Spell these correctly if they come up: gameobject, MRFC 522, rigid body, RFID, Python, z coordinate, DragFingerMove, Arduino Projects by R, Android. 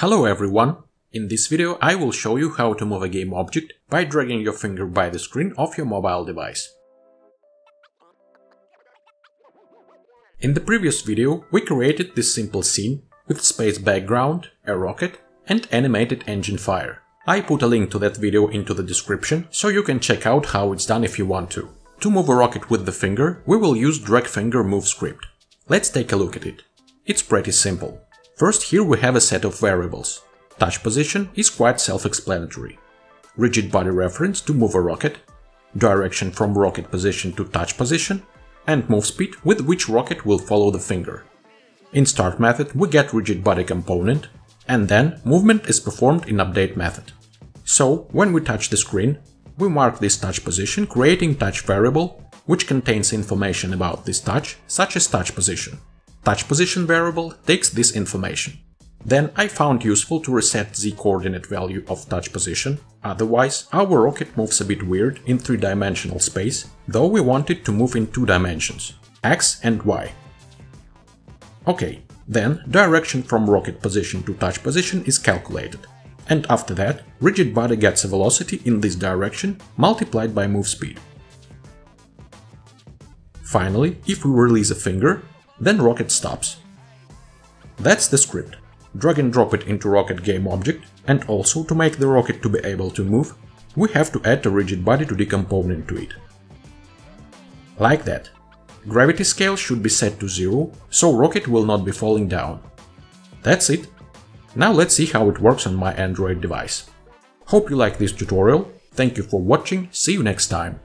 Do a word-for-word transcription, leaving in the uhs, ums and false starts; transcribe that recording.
Hello everyone! In this video I will show you how to move a game object by dragging your finger by the screen of your mobile device. In the previous video we created this simple scene with space background, a rocket and animated engine fire. I put a link to that video into the description so you can check out how it's done if you want to. To move a rocket with the finger we will use DragFingerMove script. Let's take a look at it. It's pretty simple. First, here we have a set of variables. Touch position is quite self-explanatory. Rigid body reference to move a rocket, direction from rocket position to touch position, and move speed with which rocket will follow the finger. In start method we get rigid body component, and then movement is performed in update method. So, when we touch the screen, we mark this touch position creating touch variable, which contains information about this touch, such as touch position. Touch position variable takes this information. Then I found useful to reset z coordinate value of touch position, otherwise our rocket moves a bit weird in three-dimensional space, though we want it to move in two dimensions, x and y. Okay, then direction from rocket position to touch position is calculated, and after that rigid body gets a velocity in this direction multiplied by move speed. Finally, if we release a finger, then rocket stops. That's the script. Drag and drop it into rocket game object, and also to make the rocket to be able to move, we have to add a rigid body two D component to it. Like that. Gravity scale should be set to zero, so rocket will not be falling down. That's it. Now let's see how it works on my Android device. Hope you like this tutorial, thank you for watching, see you next time.